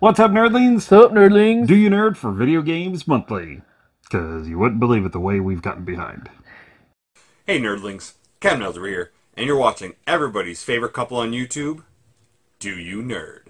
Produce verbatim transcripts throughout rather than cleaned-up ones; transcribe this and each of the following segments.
What's up, nerdlings? What's up, nerdlings? Do You Nerd for Video Games Monthly. Because you wouldn't believe it the way we've gotten behind. Hey, nerdlings. Cam Nelser here, and you're watching everybody's favorite couple on YouTube, Do You Nerd?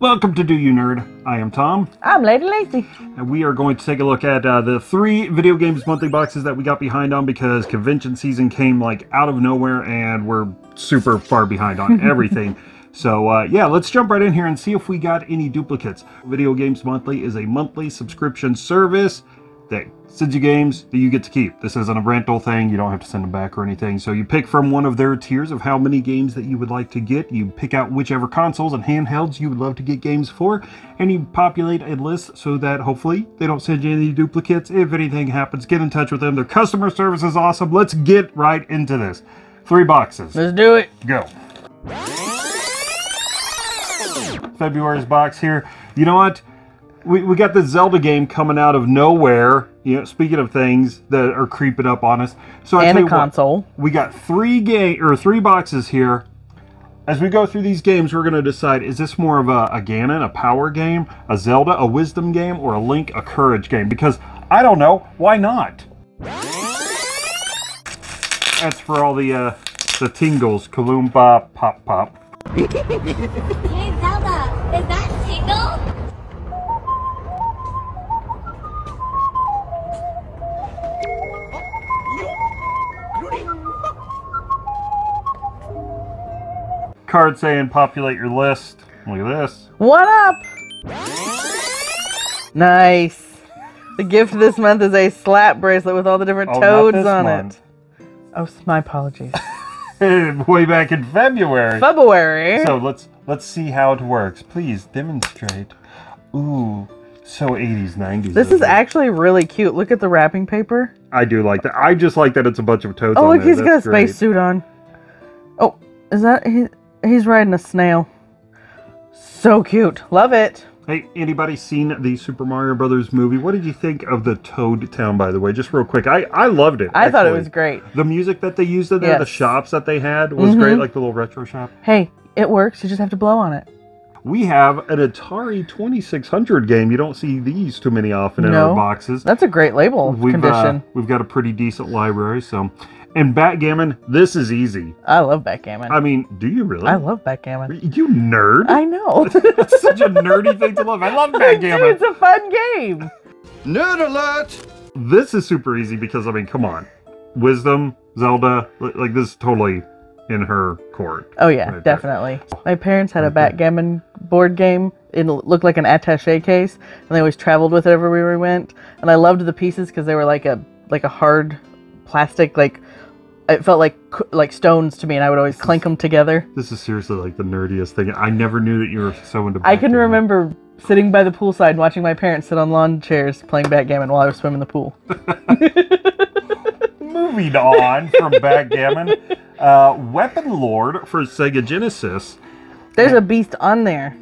Welcome to Do You Nerd. I am Tom. I'm Lady Lacy. And we are going to take a look at uh, the three Video Games Monthly boxes that we got behind on because convention season came like out of nowhere and we're super far behind on everything. So, uh, yeah, let's jump right in here and see if we got any duplicates. Video Games Monthly is a monthly subscription service that sends you games that you get to keep. This isn't a rental thing. You don't have to send them back or anything. So you pick from one of their tiers of how many games that you would like to get. You pick out whichever consoles and handhelds you would love to get games for, and you populate a list so that hopefully they don't send you any duplicates. If anything happens, get in touch with them. Their customer service is awesome. Let's get right into this. Three boxes. Let's do it. Go. February's box here. You know what? We, we got the Zelda game coming out of nowhere. You know, speaking of things that are creeping up on us. So and I a console. What, we got three game or three boxes here. As we go through these games, we're going to decide, is this more of a, a Ganon, a power game, a Zelda, a wisdom game, or a Link, a courage game? Because I don't know. Why not? That's for all the, uh, the tingles. Kaloomba, pop, pop. Hey Zelda, is that Tingle? Card saying populate your list. Look at this. What up? Nice. The gift this month is a slap bracelet with all the different oh, toads on month. it. Oh, my apologies. Way back in February. February. So let's let's see how it works. Please demonstrate. Ooh, so eighties, nineties. This is actually really cute. Look at the wrapping paper. I do like that. I just like that it's a bunch of toads. Oh, on look, there. he's That's got a space suit on. Oh, is that he? He's riding a snail. So cute. Love it. Hey, anybody seen the Super Mario Brothers movie? What did you think of the Toad Town, by the way? Just real quick. I, I loved it. I actually. thought it was great. The music that they used in there, yes. the shops that they had was mm-hmm. great, like the little retro shop. Hey, it works. You just have to blow on it. We have an Atari twenty-six hundred game. You don't see these too many often in no. our boxes. That's a great label we've, condition. Uh, we've got a pretty decent library, so... And backgammon, this is easy. I love backgammon. I mean, do you really? I love backgammon. You nerd. I know. It's such a nerdy thing to love. I love backgammon. Dude, it's a fun game. Nerd alert! This is super easy because, I mean, come on. Wisdom, Zelda, like this is totally in her court. Oh, yeah, right definitely. There. My parents had a backgammon board game. It looked like an attaché case, and they always traveled with it everywhere we went. And I loved the pieces because they were like a like a hard plastic, like... It felt like like stones to me, and I would always this clink is, them together. This is seriously like the nerdiest thing. I never knew that you were so into backgammon. I can remember sitting by the poolside and watching my parents sit on lawn chairs playing backgammon while I was swimming in the pool. Moving on from backgammon, uh, Weapon Lord for Sega Genesis. There's and, a beast on there.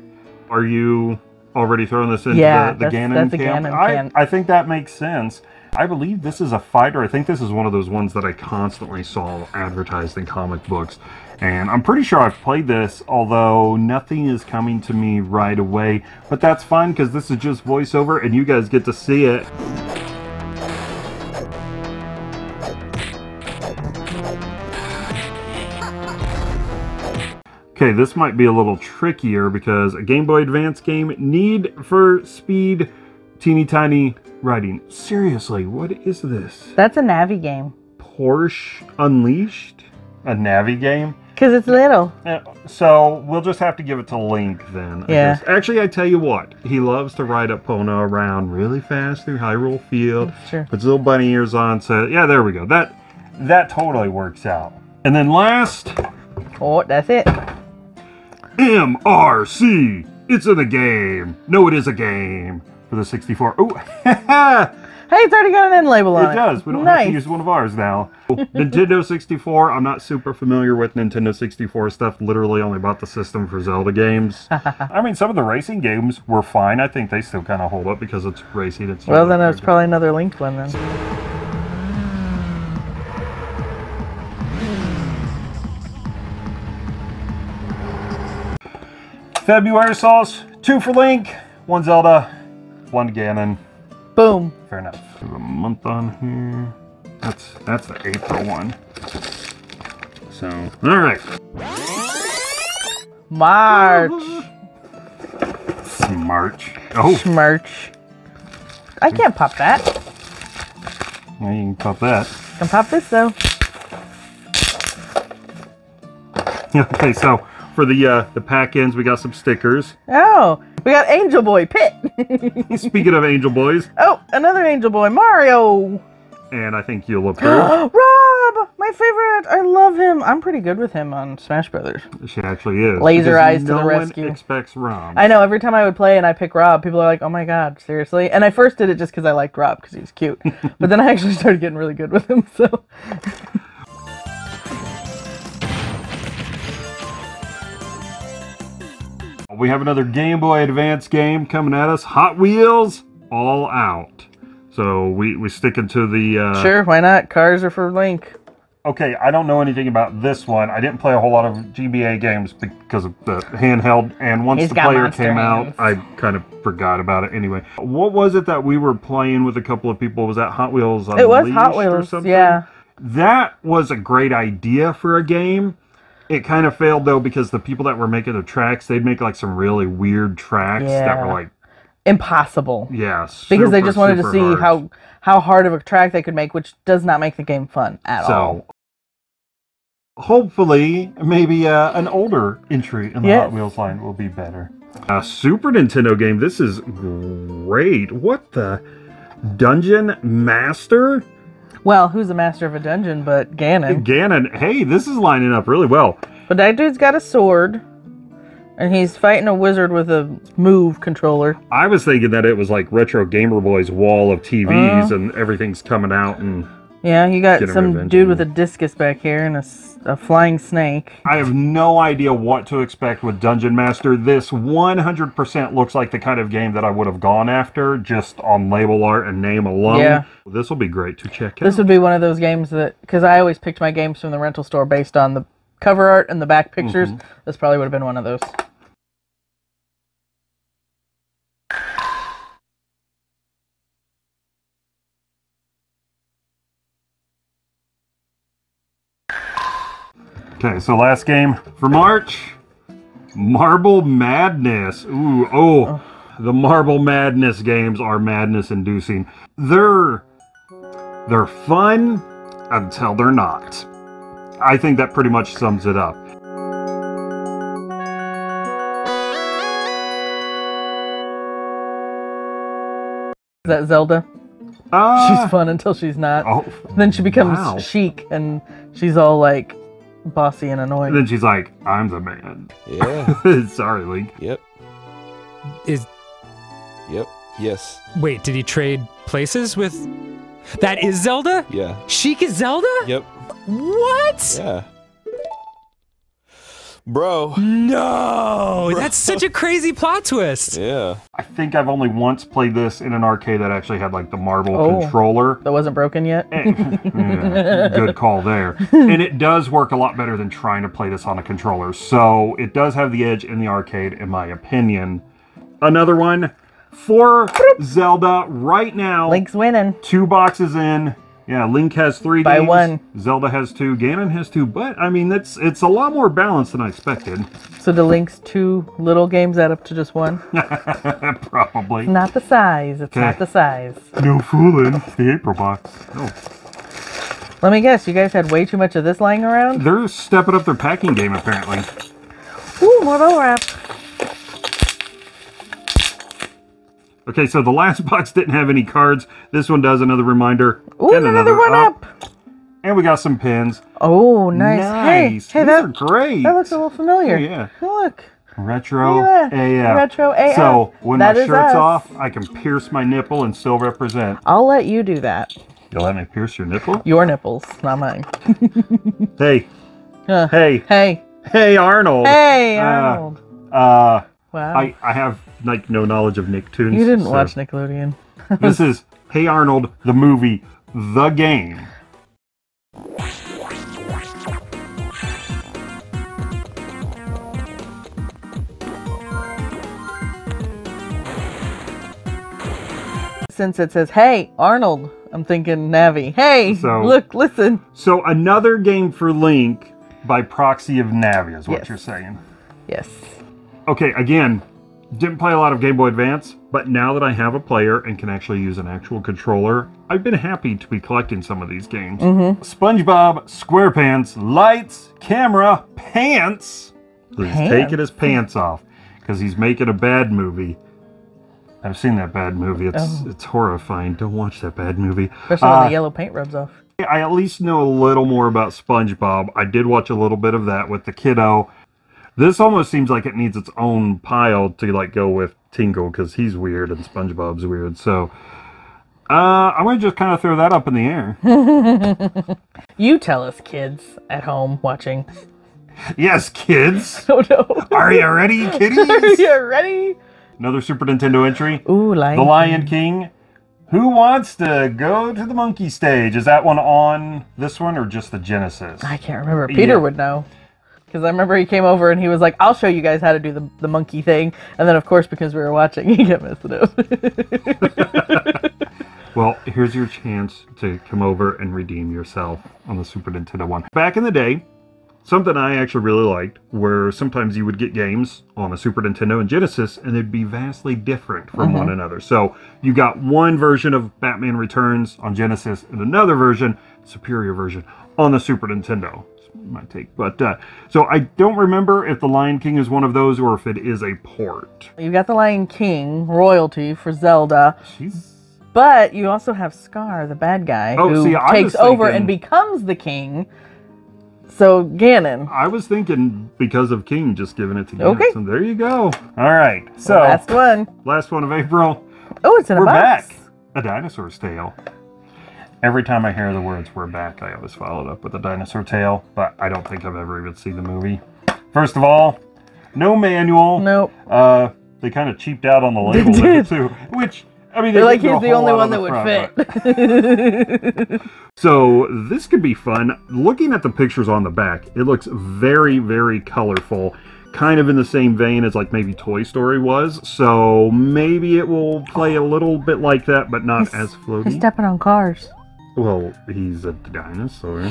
Are you already throwing this into yeah, the, the that's, Ganon that's camp? A Ganon I, camp. I think that makes sense. I believe this is a fighter. I think this is one of those ones that I constantly saw advertised in comic books. And I'm pretty sure I've played this, although nothing is coming to me right away. But that's fine, because this is just voiceover, and you guys get to see it. Okay, this might be a little trickier, because a Game Boy Advance game, Need for Speed, teeny tiny... Writing. Seriously, what is this? That's a Navi game. Porsche Unleashed? A Navi game? Because it's little. So we'll just have to give it to Link then. Yeah. I guess. Actually, I tell you what. He loves to ride Epona around really fast through Hyrule Field. Sure. Puts little bunny ears on. So yeah, there we go. That, that totally works out. And then last. Oh, that's it. M R C. It's in a game. No, it is a game. For the sixty-four. Oh, hey, it's already got an end label on it. It does. We don't nice. have to use one of ours now. Nintendo sixty-four. I'm not super familiar with Nintendo sixty-four stuff. Literally only bought the system for Zelda games. I mean, some of the racing games were fine. I think they still kind of hold up because it's racing. It's well, then it's probably another Linked one then. February sauce. Two for Link, one Zelda, one Ganon. Boom. Fair enough. There's a month on here. That's that's the April one. So, all right. March. Smarch. Oh. Smarch. I can't pop that. Yeah, you can pop that. I can pop this though. Okay, so for the uh, the pack ends, we got some stickers. Oh. We got Angel Boy Pit. Speaking of Angel Boys. Oh, another Angel Boy, Mario. And I think you'll approve. Rob, my favorite. I love him. I'm pretty good with him on Smash Brothers. She actually is. Laser eyes to the rescue. No one expects Rob. I know. Every time I would play and I pick Rob, people are like, "Oh my God, seriously!" And I first did it just because I liked Rob because he was cute. But then I actually started getting really good with him. So. We have another Game Boy Advance game coming at us. Hot Wheels All Out. So we, we stick into the... Uh... Sure, why not? Cars are for Link. Okay, I don't know anything about this one. I didn't play a whole lot of G B A games because of the handheld. And once He's the player came hands. out, I kind of forgot about it anyway. What was it that we were playing with a couple of people? Was that Hot Wheels Unleashed? It was Hot Wheels, or something? Yeah. That was a great idea for a game. It kind of failed, though, because the people that were making the tracks, they'd make, like, some really weird tracks yeah. that were, like... Impossible. Yeah, super, because they just wanted to see hard. how how hard of a track they could make, which does not make the game fun at so, all. So, hopefully, maybe uh, an older entry in the yes. Hot Wheels line will be better. A Super Nintendo game. This is great. What the? Dungeon Master? Well, who's the master of a dungeon but Ganon? Ganon. Hey, this is lining up really well. But that dude's got a sword, and he's fighting a wizard with a move controller. I was thinking that it was like Retro Gamer Boy's wall of T Vs, uh, and everything's coming out. And yeah, you got some dude with a discus back here and a, a flying snake. I have no idea what to expect with Dungeon Master. This one hundred percent looks like the kind of game that I would have gone after just on label art and name alone. Yeah. This will be great to check out. This would be one of those games that, because I always picked my games from the rental store based on the cover art and the back pictures. Mm-hmm. This probably would have been one of those. Okay, so last game for March, Marble Madness. Ooh, oh, the Marble Madness games are madness-inducing. They're they're fun until they're not. I think that pretty much sums it up. Is that Zelda? Uh, she's fun until she's not. Oh, then she becomes wow. chic, and she's all like... bossy and annoying. And then she's like, I'm the man. Yeah. Sorry, Link. Yep. Is... Yep. Yes. Wait, did he trade places with... That is Zelda? Yeah. Sheik is Zelda? Yep. What? Yeah. Bro. No! Bro. That's such a crazy plot twist. Yeah. I think I've only once played this in an arcade that actually had like the marble oh, controller. That wasn't broken yet? And, yeah, good call there. And it does work a lot better than trying to play this on a controller. So it does have the edge in the arcade, in my opinion. Another one for Zelda right now. Link's winning. Two boxes in. Yeah, Link has three By games, one. Zelda has two, Ganon has two, but, I mean, that's it's a lot more balanced than I expected. So do Link's two little games add up to just one? Probably. It's not the size. It's Kay. not the size. No fooling. It's the April box. Oh. Let me guess, you guys had way too much of this lying around? They're stepping up their packing game, apparently. Ooh, more bubble wrap. Okay, so the last box didn't have any cards. This one does. Another reminder. Ooh, and another, another one up. up. And we got some pins. Oh, nice. Nice. Hey, hey, that, these are great. That looks a little familiar. Oh, yeah. Look. Retro yeah. A F. Retro A F. So when that my shirt's us. off, I can pierce my nipple and still represent. I'll let you do that. You'll let me pierce your nipple? Your nipples, not mine. Hey. Uh, hey. Hey. Hey, Arnold. Hey, Arnold. Uh, uh, wow. I, I have, like, no knowledge of Nicktoons. You didn't so. watch Nickelodeon. This is Hey Arnold, the movie, the game. since it says, hey, Arnold, I'm thinking Navi. Hey, so, look, listen. So another game for Link by proxy of Navi is what yes. you're saying. Yes. Okay, again, didn't play a lot of Game Boy Advance, but now that I have a player and can actually use an actual controller, I've been happy to be collecting some of these games. Mm-hmm. SpongeBob, SquarePants, Lights, Camera, Pants. He's taking his pants off because he's making a bad movie. I've seen that bad movie. It's oh. it's horrifying. Don't watch that bad movie. Especially uh, when the yellow paint rubs off. I at least know a little more about SpongeBob. I did watch a little bit of that with the kiddo. This almost seems like it needs its own pile to like go with Tingle because he's weird and SpongeBob's weird. So uh, I'm going to just kind of throw that up in the air. You tell us, kids at home watching. Yes, kids. Oh, no. Are you ready, kiddies? Are you ready? Another Super Nintendo entry. Ooh, Lion The Lion King. King. Who wants to go to the monkey stage? Is that one on this one or just the Genesis? I can't remember. Peter yeah. would know. Because I remember he came over and he was like, I'll show you guys how to do the, the monkey thing. And then, of course, because we were watching, he kept messing up. Well, here's your chance to come over and redeem yourself on the Super Nintendo one. Back in the day, something I actually really liked were sometimes you would get games on a Super Nintendo and Genesis, and they'd be vastly different from mm-hmm. one another. So you got one version of Batman Returns on Genesis and another version, superior version, on the Super Nintendo. Might take, but uh, so I don't remember if the Lion King is one of those or if it is a port. You got the Lion King royalty for Zelda. Jeez. But you also have Scar, the bad guy, oh, who see, takes over thinking... and becomes the king. So, Ganon. I was thinking because of King, just giving it to Ganon. Okay. So there you go. All right. So well, last one. Last one of April. Oh, it's in a We're box. Back. A Dinosaur's Tale. Every time I hear the words, We're Back, I always follow it up with a dinosaur tale. But I don't think I've ever even seen the movie. First of all, no manual. Nope. Uh, they kind of cheaped out on the label there too. Which, I mean, they like he's the only one that would fit. So this could be fun. Looking at the pictures on the back, it looks very, very colorful. Kind of in the same vein as like maybe Toy Story was. So maybe it will play a little bit like that, but not he's, as floaty. He's stepping on cars. Well, he's a dinosaur.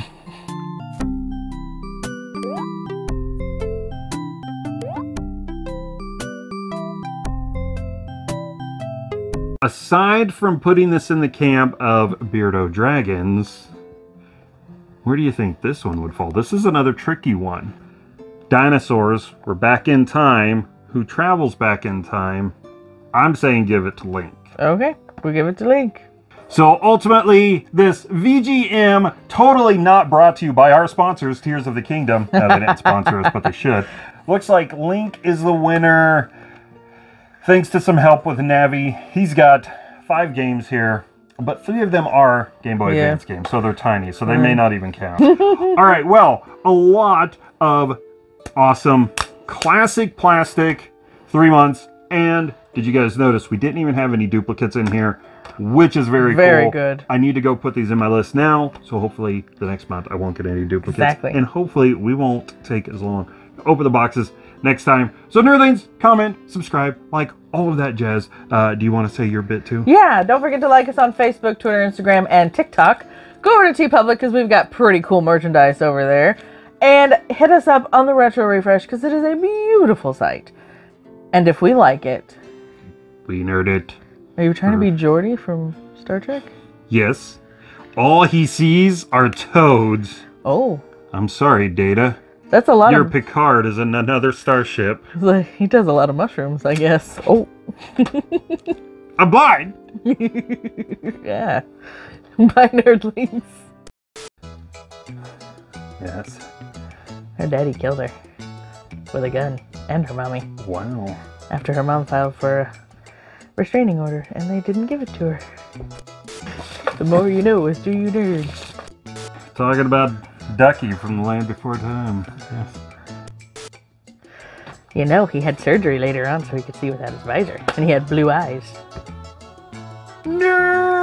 Aside from putting this in the camp of Beardo Dragons, where do you think this one would fall? This is another tricky one. Dinosaurs, we're back in time. Who travels back in time? I'm saying give it to Link. Okay, we'll give it to Link. So ultimately, this V G M, totally not brought to you by our sponsors, Tears of the Kingdom. No, they didn't sponsor us, but they should. Looks like Link is the winner, thanks to some help with Navi. He's got five games here, but three of them are Game Boy yeah. Advance games, so they're tiny, so they mm. may not even count. All right, well, a lot of awesome classic plastic, three months, and did you guys notice we didn't even have any duplicates in here? Which is very, very cool. Very good. I need to go put these in my list now, so hopefully the next month I won't get any duplicates. Exactly. And hopefully we won't take as long to open the boxes next time. So nerdlings, comment, subscribe, like, all of that jazz. Uh, do you want to say your bit too? Yeah, don't forget to like us on Facebook, Twitter, Instagram, and TikTok. Go over to TeePublic because we've got pretty cool merchandise over there. And hit us up on the Retro Refresh because it is a beautiful site. And if we like it... we nerd it. Are you trying to be Geordi from Star Trek? Yes. All he sees are toads. Oh. I'm sorry, Data. That's a lot Your of... Your Picard is in another starship. He does a lot of mushrooms, I guess. Oh. I'm blind! Yeah. Bye, nerdlings. Yes. Her daddy killed her. With a gun. And her mommy. Wow. After her mom filed for... a restraining order, and they didn't give it to her. The more you know is Do You Nerd? Talking about Ducky from The Land Before Time. Yes. You know, he had surgery later on so he could see without his visor, and he had blue eyes. Nerd!